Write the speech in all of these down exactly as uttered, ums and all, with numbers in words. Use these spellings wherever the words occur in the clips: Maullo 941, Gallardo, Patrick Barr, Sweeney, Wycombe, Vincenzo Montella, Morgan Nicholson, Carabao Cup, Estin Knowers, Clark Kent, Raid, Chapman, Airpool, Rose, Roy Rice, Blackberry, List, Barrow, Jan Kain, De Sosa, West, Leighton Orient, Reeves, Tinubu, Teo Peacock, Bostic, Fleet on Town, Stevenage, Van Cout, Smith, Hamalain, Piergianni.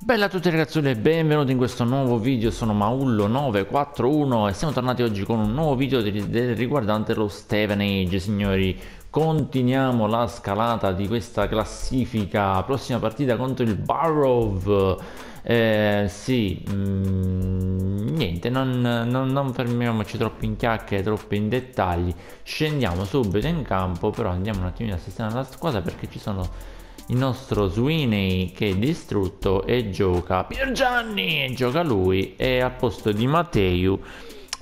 Bella a tutti ragazzuoli e benvenuti in questo nuovo video, sono Maullo nove quattro uno e siamo tornati oggi con un nuovo video riguardante lo Stevenage. Signori, continuiamo la scalata di questa classifica, prossima partita contro il Barrow. Eh, sì, mh, niente, non, non, non fermiamoci troppo in chiacchiere, troppo in dettagli, scendiamo subito in campo, però andiamo un attimino a sistemare la squadra perché ci sono... il nostro Sweeney che è distrutto e gioca Piergianni e gioca lui, e al posto di Mateju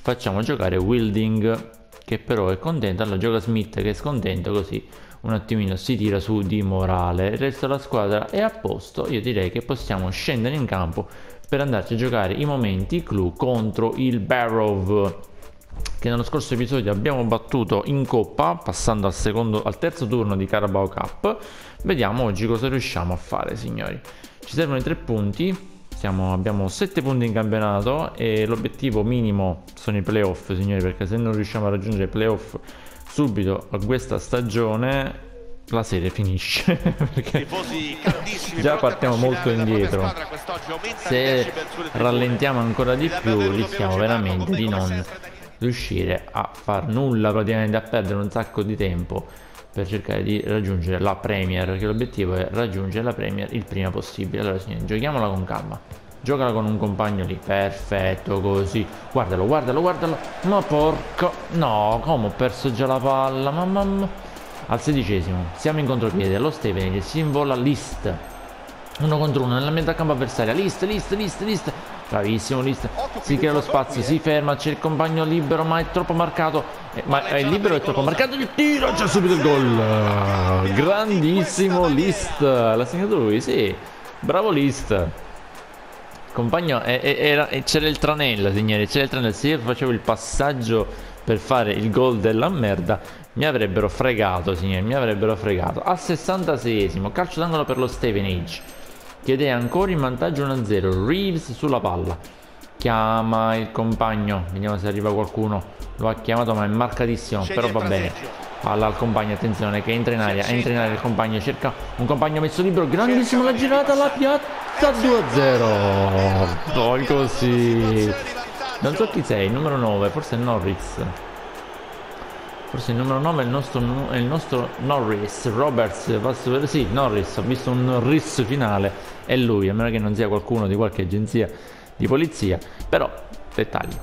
facciamo giocare Wilding che però è contento, allora gioca Smith che è scontento, così un attimino si tira su di morale. Il resto della squadra è a posto, io direi che possiamo scendere in campo per andarci a giocare i momenti clou contro il Barrow, che nello scorso episodio abbiamo battuto in coppa passando al, secondo, al terzo turno di Carabao Cup. Vediamo oggi cosa riusciamo a fare, signori. Ci servono i tre punti, siamo, abbiamo sette punti in campionato e l'obiettivo minimo sono i playoff, signori, perché se non riusciamo a raggiungere i playoff subito a questa stagione la serie finisce perché già partiamo molto indietro. Se rallentiamo ancora di più rischiamo veramente di non riuscire a far nulla, praticamente a perdere un sacco di tempo per cercare di raggiungere la Premier, perché l'obiettivo è raggiungere la Premier il prima possibile. Allora signori, giochiamola con calma, giocala con un compagno lì, perfetto, così, guardalo, guardalo, guardalo, ma porco, no, come ho perso già la palla, mamma mia. Al sedicesimo siamo in contropiede, lo Stevenage si invola List, uno contro uno nella metà campo avversaria, List, List, List, List, bravissimo List, si crea lo spazio, si ferma, c'è il compagno libero ma è troppo marcato, eh, ma è libero e troppo marcato, il tiro, c'è subito il gol, grandissimo List, l'ha segnato lui, sì, bravo List, il compagno c'era il tranello, signori, c'era il tranello, se io facevo il passaggio per fare il gol della merda mi avrebbero fregato, signori, mi avrebbero fregato. Al sessantaseiesimo calcio d'angolo per lo Stevenage ed è ancora in vantaggio uno a zero, Reeves sulla palla, chiama il compagno, vediamo se arriva qualcuno, lo ha chiamato ma è marcatissimo, però va bene, palla al compagno, attenzione che entra in aria, entra in aria il compagno, cerca un compagno messo libero, grandissima la girata, la piazza, due a zero, poi così, non so chi sei, il numero nove, forse è Norris, forse il numero nove è il nostro, è il nostro Norris Roberts, per, sì, Norris, ho visto un Norris finale, è lui, a meno che non sia qualcuno di qualche agenzia di polizia, però dettagli.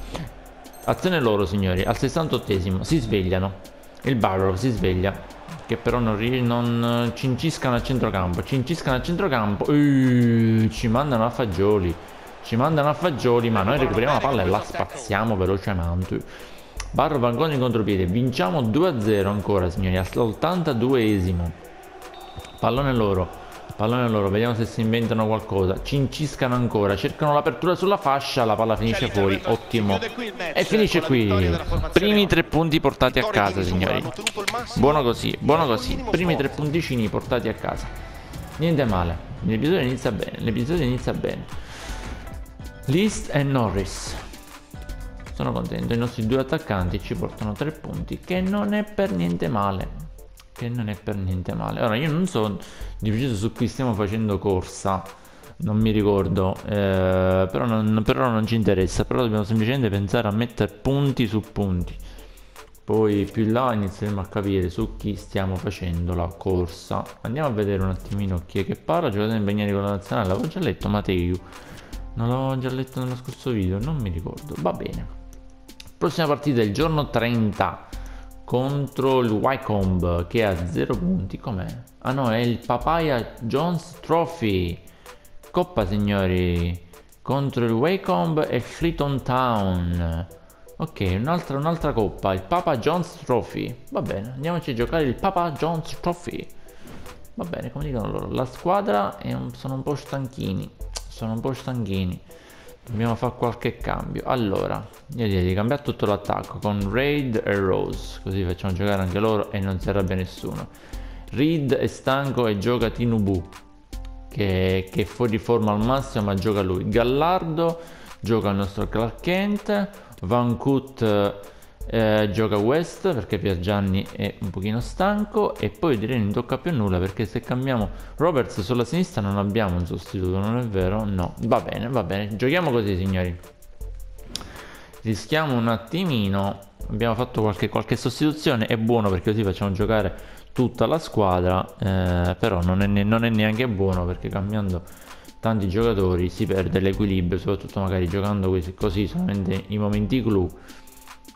Azione loro, signori, al sessantottesimo si svegliano, il Barrow si sveglia, che però non, non cinciscano al centrocampo, cinciscano al centrocampo, uh, ci mandano a fagioli, ci mandano a fagioli, ma noi recuperiamo la palla e la spazziamo velocemente. Barrow va ancora in contropiede, vinciamo due a zero ancora, signori, all'ottantaduesimo. Pallone loro, pallone loro, vediamo se si inventano qualcosa. Cinciscano ancora, cercano l'apertura sulla fascia, la palla finisce fuori, ottimo. E finisce qui. Primi tre punti portati a casa, signori. Buono così, buono così. Primi tre punticini portati a casa. Niente male, l'episodio inizia bene, l'episodio inizia bene. List e Norris. Sono contento, i nostri due attaccanti ci portano tre punti, che non è per niente male, che non è per niente male. Ora io non so di preciso su cui stiamo facendo corsa, non mi ricordo, eh, però, non, però non ci interessa, però dobbiamo semplicemente pensare a mettere punti su punti, poi più in là inizieremo a capire su chi stiamo facendo la corsa. Andiamo a vedere un attimino chi è che parla. Giocatore impegnati con la nazionale, l'avevo già letto, Mateju, non l'avevo già letto nello scorso video, non mi ricordo, va bene. Prossima partita il giorno trenta contro il Wycombe che ha zero punti, com'è? Ah no, è il Papa John's Trophy Coppa, signori, contro il Wycombe e Fleet on Town. Ok, un'altra un'altra coppa, il Papa John's Trophy, va bene, andiamoci a giocare il Papa John's Trophy. Va bene, come dicono loro, la squadra è un, sono un po' stanchini, sono un po' stanchini. Dobbiamo fare qualche cambio. Allora, io direi di cambiare tutto l'attacco con Raid e Rose, così facciamo giocare anche loro e non si arrabbia nessuno. Raid è stanco e gioca Tinubu, che, che è fuori forma al massimo, ma gioca lui. Gallardo gioca il nostro Clark Kent. Van Cout eh, gioca West perché Piergianni è un pochino stanco, e poi direi non tocca più nulla, perché se cambiamo Roberts sulla sinistra non abbiamo un sostituto, non è vero? No, va bene, va bene, giochiamo così, signori. Rischiamo un attimino, abbiamo fatto qualche, qualche sostituzione, è buono perché così facciamo giocare tutta la squadra, eh, però non è, non è neanche buono perché cambiando tanti giocatori si perde l'equilibrio, soprattutto magari giocando così, così solamente i momenti clou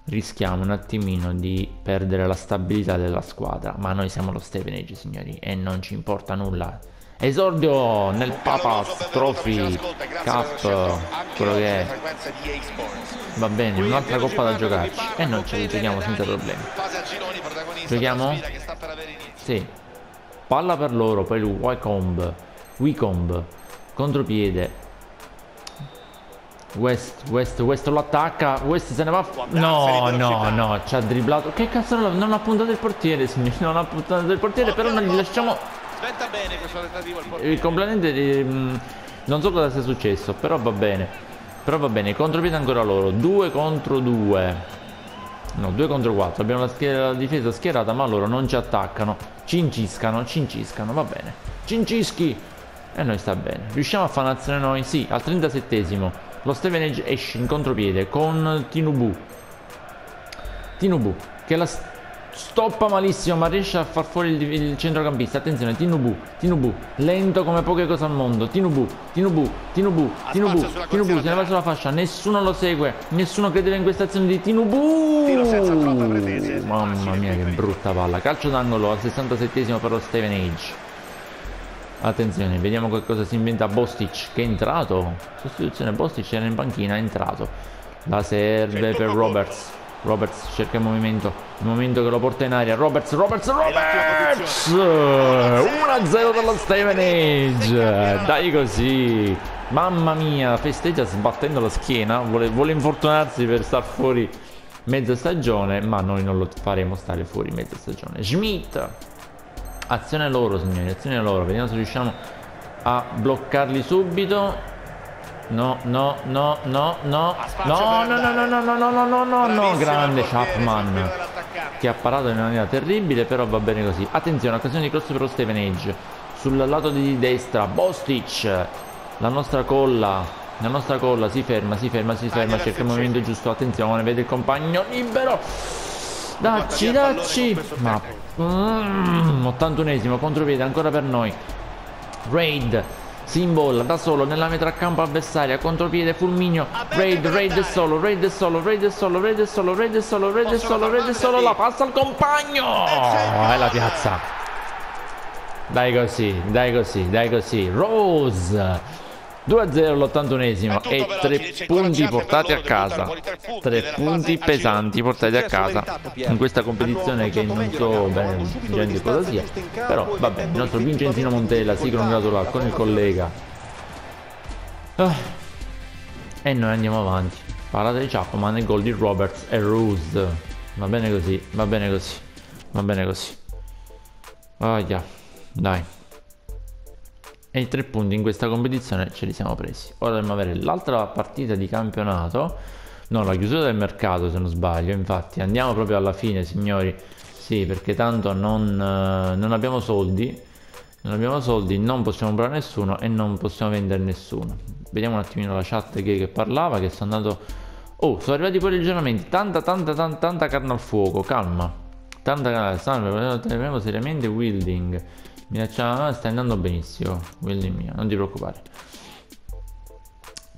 rischiamo un attimino di perdere la stabilità della squadra, ma noi siamo lo Stevenage, signori, e non ci importa nulla. Esordio nel Papa John's Trophy Cup, quello che è, va bene, un'altra coppa da giocarci e non ce li giochiamo senza problemi. Giochiamo? Sì, palla per loro, poi il Wycombe, Wycombe, contropiede. West, West, West lo attacca, West se ne va, no, no, no, ci ha dribblato, che cazzo, non ha puntato il portiere, signori, non ha puntato il portiere, però non gli lasciamo... Aspetta bene questo tentativo al portiere. Il complemento di, mh, non so cosa sia successo, però va bene. Però va bene, contropiede ancora loro. due contro due. No, due contro quattro. Abbiamo la, schiera, la difesa schierata, ma loro non ci attaccano. Cinciscano, cinciscano, va bene. Cincischi! E noi sta bene. Riusciamo a fare un'azione noi? Sì, al trentasettesimo. Lo Stevenage esce in contropiede con Tinubu. Tinubu, che la... stoppa malissimo, ma riesce a far fuori il, il centrocampista. Attenzione, Tinubu, Tinubu, lento come poche cose al mondo. Tinubu, Tinubu, Tinubu, Tinubu, Tinubu, se ne va sulla fascia. Nessuno lo segue, nessuno credeva in questa azione di Tinubu. Tiro senza troppa pretese. Mamma mia, che brutta palla. Calcio d'angolo al sessantasettesimo per lo Stevenage. Attenzione, vediamo che cosa si inventa Bostic, che è entrato. Sostituzione, Bostic era in panchina, è entrato. La serve per Roberts. Roberts cerca il movimento, il momento che lo porta in aria. Roberts, Roberts, Roberts! uno a zero per lo Stevenage. Dai così. Mamma mia, festeggia sbattendo la schiena. Vuole, vuole infortunarsi per star fuori mezza stagione, ma noi non lo faremo stare fuori mezza stagione. Smith. Azione loro, signori, azione loro. Vediamo se riusciamo a bloccarli subito. No, no, no, no, no, no, no, no, no, no, no, no, no, no, no, grande Chapman, che ha parato in una maniera terribile, però va bene così. Attenzione, occasione di cross per lo Stevenage, sul lato di destra, Bostic, la nostra colla, la nostra colla, si ferma, si ferma, si ferma, cerca il movimento giusto, attenzione, vede il compagno libero, dacci, dacci, ma, ottantunesimo, contropiede, ancora per noi, Raid, si imbolla da solo nella metà campo avversaria, contropiede, fulminio, Raid, Raid è solo, Raid è solo, Raid è solo, Raid è solo, Raid è solo, Raid è solo, Raid è solo, la passa al compagno! È la piazza! Dai così, dai così, dai così, Rose! due a zero l'ottantunesimo e tre punti portati a casa, tre punti pesanti portati a casa in questa competizione che non so bene gente cosa sia, però vabbè, il nostro Vincenzo Montella si congratula con il collega e noi andiamo avanti. Parata di Chapman e gol di Roberts e Rose, va bene così, va bene così, va bene così, ah, yeah. Dai. E i tre punti in questa competizione ce li siamo presi. Ora dobbiamo avere l'altra partita di campionato, no, la chiusura del mercato se non sbaglio, infatti andiamo proprio alla fine, signori, sì, perché tanto non, non abbiamo soldi, non abbiamo soldi, non possiamo comprare nessuno e non possiamo vendere nessuno. Vediamo un attimino la chat che, che parlava, che sono andato, oh, sono arrivati poi i ragionamenti, tanta tanta tanta tanta carne al fuoco, calma, tanta carne al fuoco, teniamo seriamente Wilding. Minaccia, sta andando benissimo, Wilding mia, non ti preoccupare.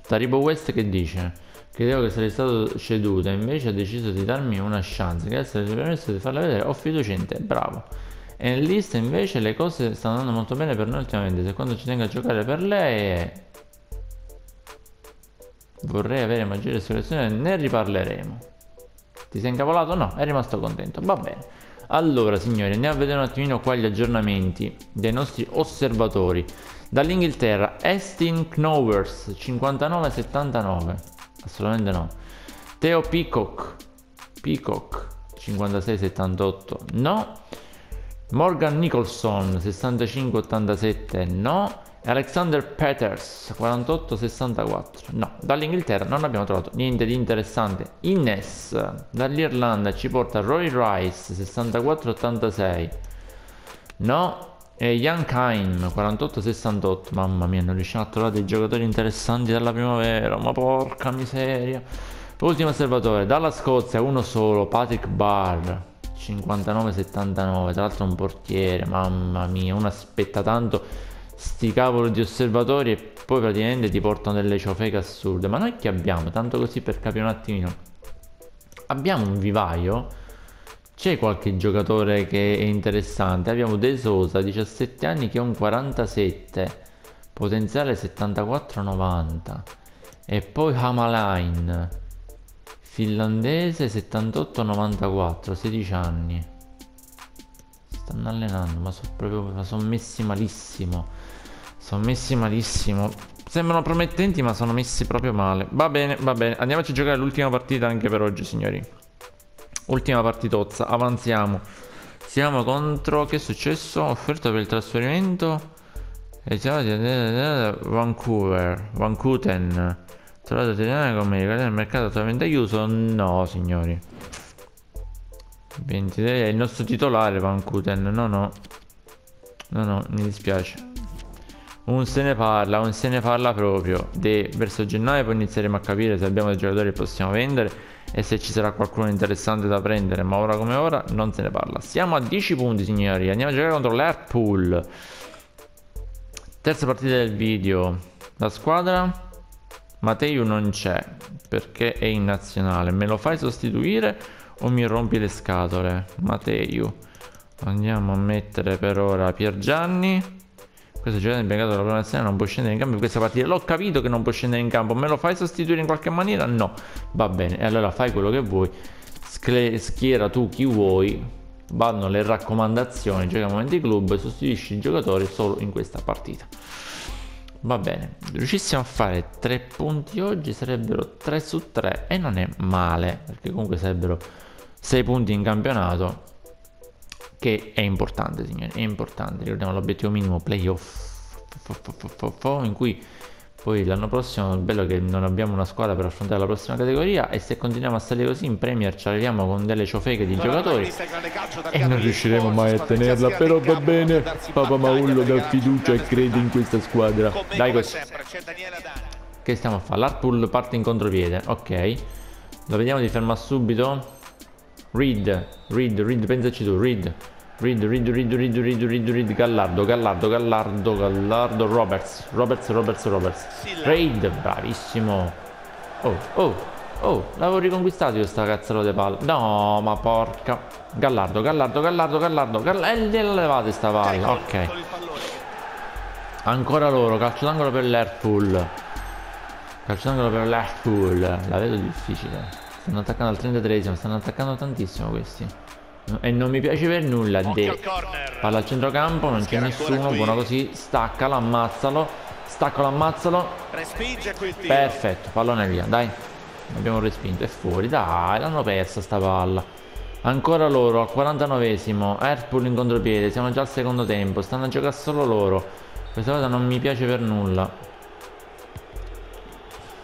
Taribo West che dice: credevo che sarei stato ceduta, invece ha deciso di darmi una chance. Grazie per permesso di farla vedere, ho fiducia in te, bravo. E in List invece le cose stanno andando molto bene per noi ultimamente. Se quando ci tengo a giocare per lei vorrei avere maggiore esclusione, ne riparleremo. Ti sei incavolato? No, è rimasto contento, va bene. Allora signori, andiamo a vedere un attimino qua gli aggiornamenti dei nostri osservatori. Dall'Inghilterra, Estin Knowers, cinquantanove a settantanove, assolutamente no. Teo Peacock, Peacock, cinquantasei a settantotto, no. Morgan Nicholson, sessantacinque a ottantasette, no. Alexander Peters quarantotto sessantaquattro. No, dall'Inghilterra non abbiamo trovato niente di interessante. Innes dall'Irlanda ci porta Roy Rice sessantaquattro ottantasei. No. E Jan Kain quarantotto sessantotto. Mamma mia, non riusciamo a trovare dei giocatori interessanti dalla primavera, ma porca miseria. Ultimo osservatore dalla Scozia, uno solo, Patrick Barr cinquantanove settantanove, tra l'altro un portiere. Mamma mia, uno aspetta tanto sti cavolo di osservatori e poi praticamente ti portano delle ciofeche assurde. Ma noi che abbiamo? Tanto così per capire un attimino, abbiamo un vivaio? C'è qualche giocatore che è interessante? Abbiamo De Sosa, diciassette anni, che è un quarantasette, potenziale settantaquattro novanta. E poi Hamalain, finlandese, settantotto novantaquattro, sedici anni. Stanno allenando, ma sono proprio, ma sono messi malissimo. Sono messi malissimo. Sembrano promettenti, ma sono messi proprio male. Va bene, va bene. Andiamoci a giocare l'ultima partita anche per oggi, signori. Ultima partitozza. Avanziamo. Siamo contro... Che è successo? Offerta per il trasferimento. E siamo Vancouver. Van Kooten. Trovato italiano come nel mercato attualmente chiuso. No, signori. ventitré. È il nostro titolare Van Kooten. No, no. No, no. Mi dispiace. Non se ne parla, non se ne parla proprio. De, verso gennaio poi inizieremo a capire se abbiamo dei giocatori che possiamo vendere e se ci sarà qualcuno interessante da prendere, ma ora come ora non se ne parla. Siamo a dieci punti, signori. Andiamo a giocare contro l'Airpool. Terza partita del video. La squadra Mateju non c'è perché è in nazionale. Me lo fai sostituire o mi rompi le scatole? Mateju. Andiamo a mettere per ora Piergianni. Questo giocatore impiegato dalla prima nazionale non può scendere in campo in questa partita. L'ho capito che non può scendere in campo. Me lo fai sostituire in qualche maniera? No. Va bene. E allora fai quello che vuoi. Scle schiera tu chi vuoi. Vanno le raccomandazioni. Gioca al momento di club. Sostituisci il giocatore solo in questa partita. Va bene. Riuscissimo a fare tre punti oggi. Sarebbero tre su tre. E non è male. Perché comunque sarebbero sei punti in campionato. Che è importante, signori, è importante. Ricordiamo l'obiettivo minimo playoff, in cui poi l'anno prossimo, il bello è che non abbiamo una squadra per affrontare la prossima categoria, e se continuiamo a salire così in Premier ci arriviamo con delle ciofeche di giocatori e non riusciremo mai a tenerla. Però va bene, Papa Maullo dà fiducia e crede in questa squadra. Dai, questo. Che stiamo a fare? L'Harpool parte in contropiede, ok. Lo vediamo di fermare subito. Reed, Reed, Reed, pensaci tu, Reed, Reed, Reed, Reed, Reed, Reed, Reed, Reed, Gallardo, Gallardo, Gallardo, Gallardo, Roberts, Roberts, Roberts, Roberts, Raid, bravissimo. Oh, oh, oh, l'avevo riconquistato io sta cazzarola di palla. No, ma porca. Gallardo, Gallardo, Gallardo, Gallardo, Gallardo, e gliela levate sta palla, ok. Ancora loro, calcio d'angolo per l'Airpool. Calcio d'angolo per l'Airpool, la vedo difficile. Stanno attaccando al trentatreesimo, stanno attaccando tantissimo questi. E non mi piace per nulla. De. Palla al centrocampo, non c'è nessuno, buono così. Staccalo, ammazzalo. Staccalo, ammazzalo. Perfetto, pallone via, dai. Abbiamo respinto, è fuori, dai, l'hanno persa sta palla. Ancora loro, al quarantanovesimo. Airpool in contropiede, siamo già al secondo tempo. Stanno a giocare solo loro. Questa cosa non mi piace per nulla.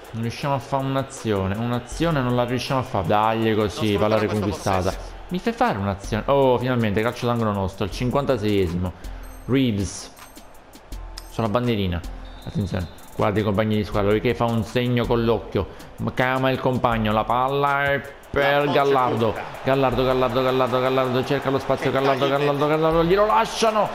Non riusciamo a fare un'azione. Un'azione non la riusciamo a fare. Dai, così, palla riconquistata. Mi fai fare un'azione. Oh, finalmente calcio d'angolo nostro. Al cinquantaseiesimo. Reeves. Sulla bandierina. Attenzione. Guarda i compagni di squadra. Lui che fa un segno con l'occhio. Cama il compagno. La palla è per Gallardo. Gallardo, Gallardo, Gallardo, Gallardo. Cerca lo spazio. Gallardo, Gallardo, Gallardo. Glielo lasciano.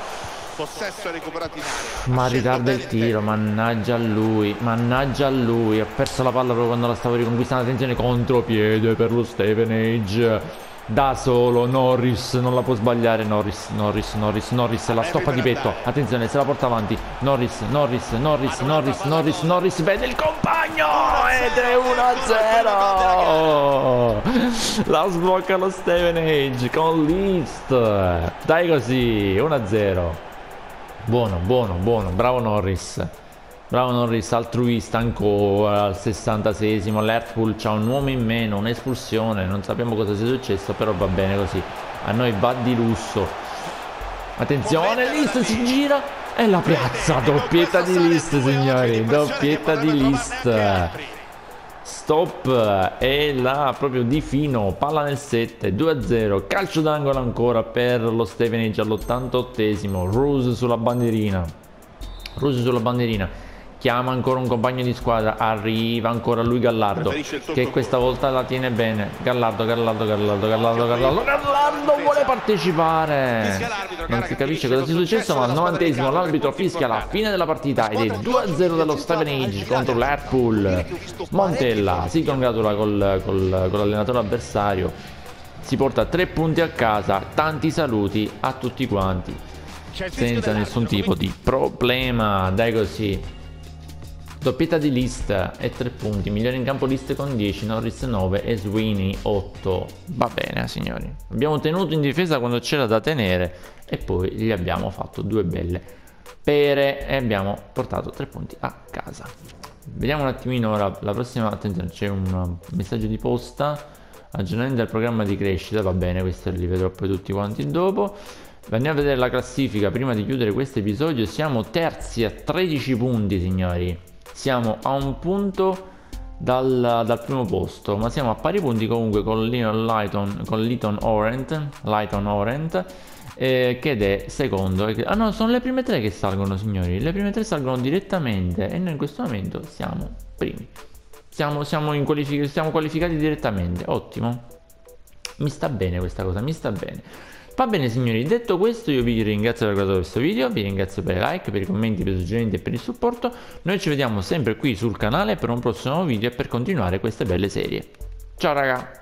Possesso recuperato in area. Ma ritarda il tiro, mannaggia a lui, mannaggia a lui, ha perso la palla proprio quando la stavo riconquistando. Attenzione, contropiede per lo Stevenage. Da solo, Norris, non la può sbagliare. Norris, Norris, Norris, Norris, la stoppa di petto. Attenzione, se la porta avanti. Norris, Norris, Norris, Norris, Norris, Norris, vede il compagno. Ed è uno a zero. La sblocca lo Stevenage con List. Dai così, uno a zero. Buono, buono, buono, bravo Norris. Bravo Norris, altruista ancora al sessantaseiesimo. L'Airpool c'ha un uomo in meno, un'espulsione, non sappiamo cosa sia successo, però va bene così. A noi va di lusso. Attenzione, List si gira, E la piazza, doppietta di List, signori, doppietta di List. Stop e la proprio di fino, palla nel sette, due a zero, calcio d'angolo ancora per lo Stevenage all'ottantottesimo. Rose sulla bandierina, Rose sulla bandierina, chiama ancora un compagno di squadra, arriva ancora lui Gallardo, che questa volta la tiene bene. Gallardo, Gallardo, Gallardo, Gallardo, Gallardo, Gallardo vuole partecipare. Non si capisce cosa sia successo, ma al novantesimo l'arbitro fischia la fine della partita ed è due a zero dello Stevenage contro l'Airpool. Montella si congratula col, col, con l'allenatore avversario, si porta tre punti a casa, tanti saluti a tutti quanti, senza nessun tipo di problema, dai così. Doppietta di List e tre punti, migliore in campo List con dieci, Norris nove e Sweeney otto. Va bene signori, abbiamo tenuto in difesa quando c'era da tenere e poi gli abbiamo fatto due belle pere e abbiamo portato tre punti a casa. Vediamo un attimino ora la prossima, attenzione c'è un messaggio di posta, aggiornamento del programma di crescita, va bene, questi li vedrò poi tutti quanti dopo. Andiamo a vedere la classifica prima di chiudere questo episodio, siamo terzi a tredici punti signori. Siamo a un punto dal, dal primo posto, ma siamo a pari punti comunque con Leighton, con Leighton Orient, Leighton Orient eh, che è secondo. Ah no, sono le prime tre che salgono signori, le prime tre salgono direttamente e noi in questo momento siamo primi, siamo, siamo, in qualific siamo qualificati direttamente, ottimo, mi sta bene questa cosa, mi sta bene. Va bene signori, detto questo io vi ringrazio per aver guardato questo video, vi ringrazio per i like, per i commenti, per i suggerimenti e per il supporto. Noi ci vediamo sempre qui sul canale per un prossimo video e per continuare queste belle serie. Ciao raga!